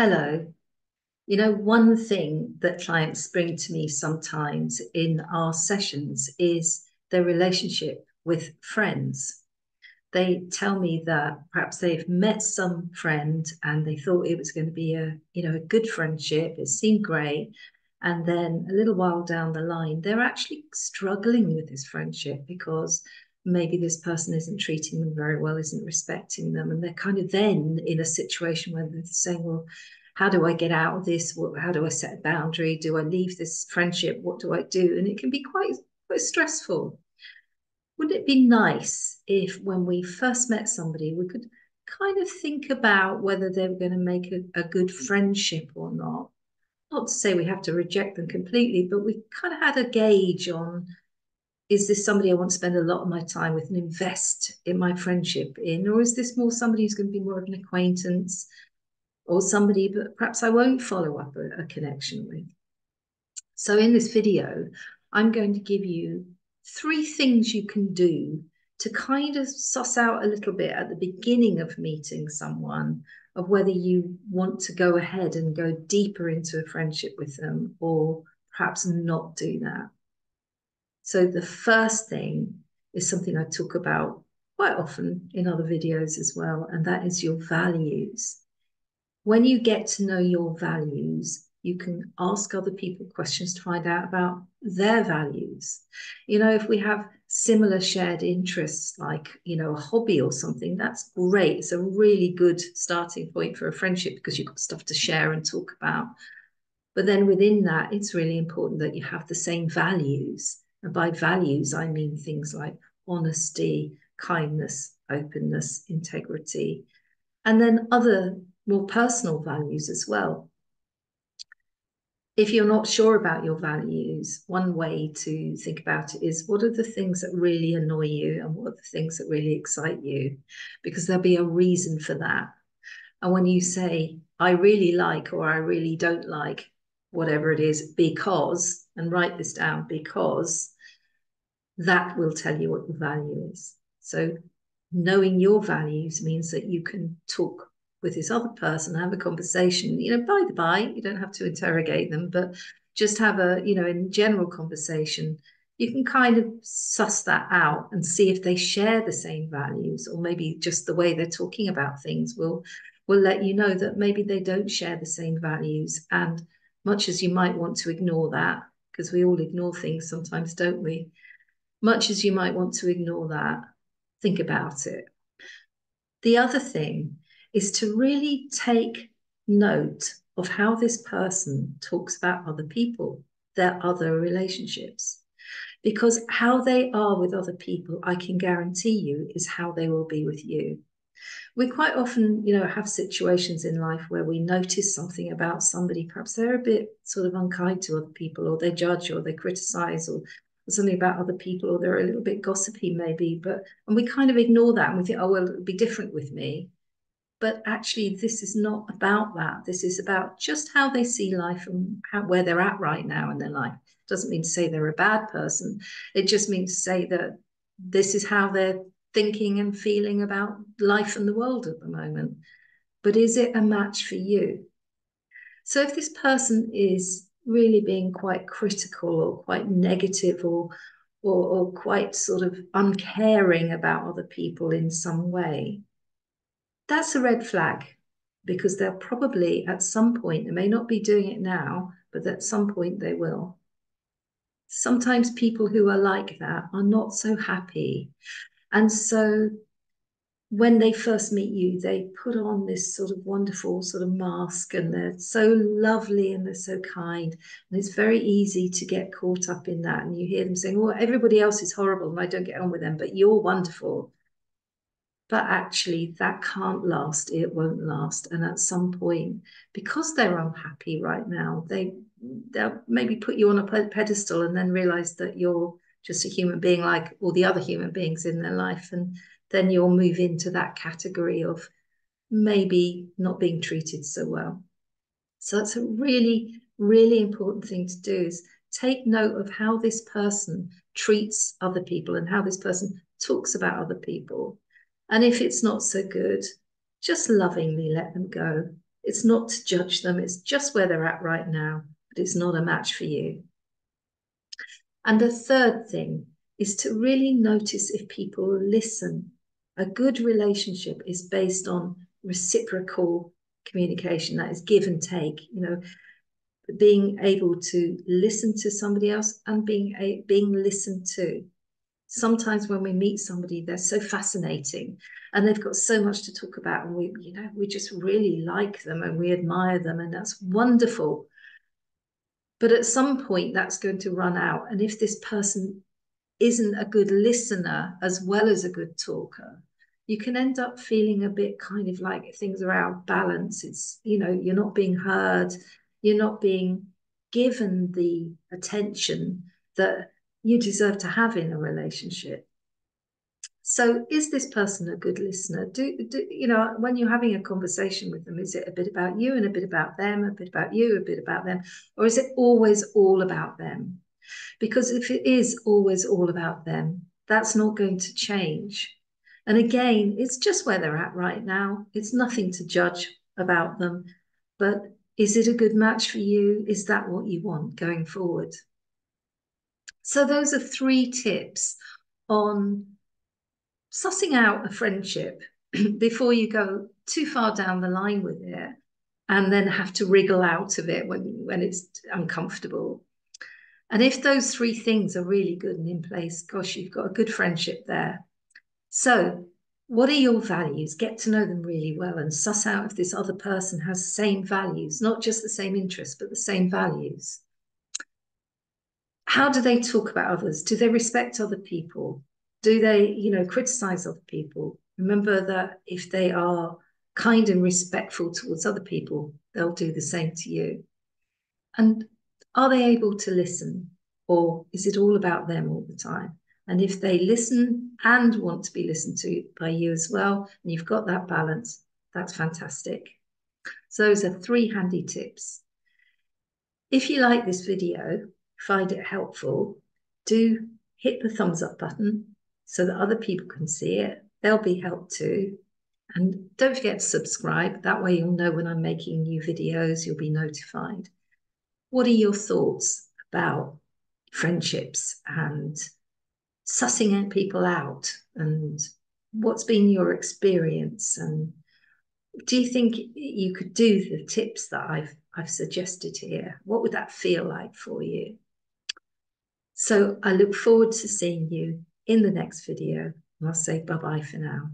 Hello. One thing that clients bring to me sometimes in our sessions is their relationship with friends. They tell me that perhaps they've met some friend and they thought it was going to be a good friendship. It seemed great. And then a little while down the line, they're actually struggling with this friendship because maybe this person isn't treating them very well, isn't respecting them. And they're kind of then in a situation where they're saying, well, how do I get out of this? How do I set a boundary? Do I leave this friendship? What do I do? And it can be quite stressful. Wouldn't it be nice if when we first met somebody, we could kind of think about whether they were going to make a good friendship or not? Not to say we have to reject them completely, but we kind of had a gauge on, is this somebody I want to spend a lot of my time with and invest in my friendship in? Or is this more somebody who's going to be more of an acquaintance or somebody that perhaps I won't follow up a connection with? So in this video, I'm going to give you 3 things you can do to kind of suss out a little bit at the beginning of meeting someone of whether you want to go ahead and go deeper into a friendship with them or perhaps not do that. So the first thing is something I talk about quite often in other videos as well, and that is your values. When you get to know your values, you can ask other people questions to find out about their values. If we have similar shared interests, like, a hobby or something, that's great. It's a really good starting point for a friendship because you've got stuff to share and talk about. But then within that, it's really important that you have the same values. And by values, I mean things like honesty, kindness, openness, integrity, and then other more personal values as well. If you're not sure about your values, one way to think about it is, what are the things that really annoy you and what are the things that really excite you? Because there'll be a reason for that. And when you say, I really like or I really don't like, whatever it is, because, and write this down, because that will tell you what the value is. So knowing your values means that you can talk with this other person, have a conversation, by the by, you don't have to interrogate them, but just have a, in general conversation, you can kind of suss that out and see if they share the same values, or maybe just the way they're talking about things will let you know that maybe they don't share the same values. And much as you might want to ignore that, because we all ignore things sometimes, don't we? Much as you might want to ignore that, think about it. The other thing is to really take note of how this person talks about other people, their other relationships. Because how they are with other people, I can guarantee you, is how they will be with you. We quite often, have situations in life where we notice something about somebody. Perhaps they're a bit sort of unkind to other people, or they judge, or they criticize, or something about other people, or they're a little bit gossipy maybe. And we kind of ignore that and we think, oh, well, it'll be different with me. But actually, this is not about that. This is about just how they see life and where they're at right now in their life. It doesn't mean to say they're a bad person. It just means to say that this is how they're thinking and feeling about life and the world at the moment. But is it a match for you? So if this person is really being quite critical or quite negative or quite sort of uncaring about other people in some way, that's a red flag, because they'll probably at some point, they may not be doing it now, but at some point they will. Sometimes people who are like that are not so happy. And so when they first meet you, they put on this sort of wonderful sort of mask, and they're so lovely and they're so kind. And it's very easy to get caught up in that. And you hear them saying, well, everybody else is horrible and I don't get on with them, but you're wonderful. But actually, that can't last. It won't last. And at some point, because they're unhappy right now, they'll maybe put you on a pedestal and then realize that you're just a human being like all the other human beings in their life. And then you'll move into that category of maybe not being treated so well. So that's a really, really important thing to do, is take note of how this person treats other people and how this person talks about other people. And if it's not so good, just lovingly let them go. It's not to judge them. It's just where they're at right now, but it's not a match for you. And the third thing is to really notice if people listen. A good relationship is based on reciprocal communication, that is give and take, you know, being able to listen to somebody else and being listened to. Sometimes when we meet somebody, they're so fascinating and they've got so much to talk about, and we just really like them and we admire them, and that's wonderful. But at some point that's going to run out. And if this person isn't a good listener as well as a good talker, you can end up feeling a bit kind of like things are out of balance. It's, you know, you're not being heard, you're not being given the attention that you deserve to have in a relationship. So is this person a good listener? Do you know, when you're having a conversation with them, is it a bit about you and a bit about them, a bit about you, a bit about them? Or is it always all about them? Because if it is always all about them, that's not going to change. And again, it's just where they're at right now. It's nothing to judge about them. But is it a good match for you? Is that what you want going forward? So those are three tips on sussing out a friendship before you go too far down the line with it and then have to wriggle out of it when it's uncomfortable. And if those three things are really good and in place, gosh, you've got a good friendship there. So what are your values? Get to know them really well and suss out if this other person has the same values, not just the same interests, but the same values. How do they talk about others? Do they respect other people? Do they, you know, criticize other people? Remember that if they are kind and respectful towards other people, they'll do the same to you. And are they able to listen, or is it all about them all the time? And if they listen and want to be listened to by you as well, and you've got that balance, that's fantastic. So those are three handy tips. If you like this video, find it helpful, do hit the thumbs up button so that other people can see it. They'll be helped too. And don't forget to subscribe. That way you'll know when I'm making new videos, you'll be notified. What are your thoughts about friendships and sussing people out? And what's been your experience? And do you think you could do the tips that I've suggested here? What would that feel like for you? So I look forward to seeing you in the next video. And I'll say bye-bye for now.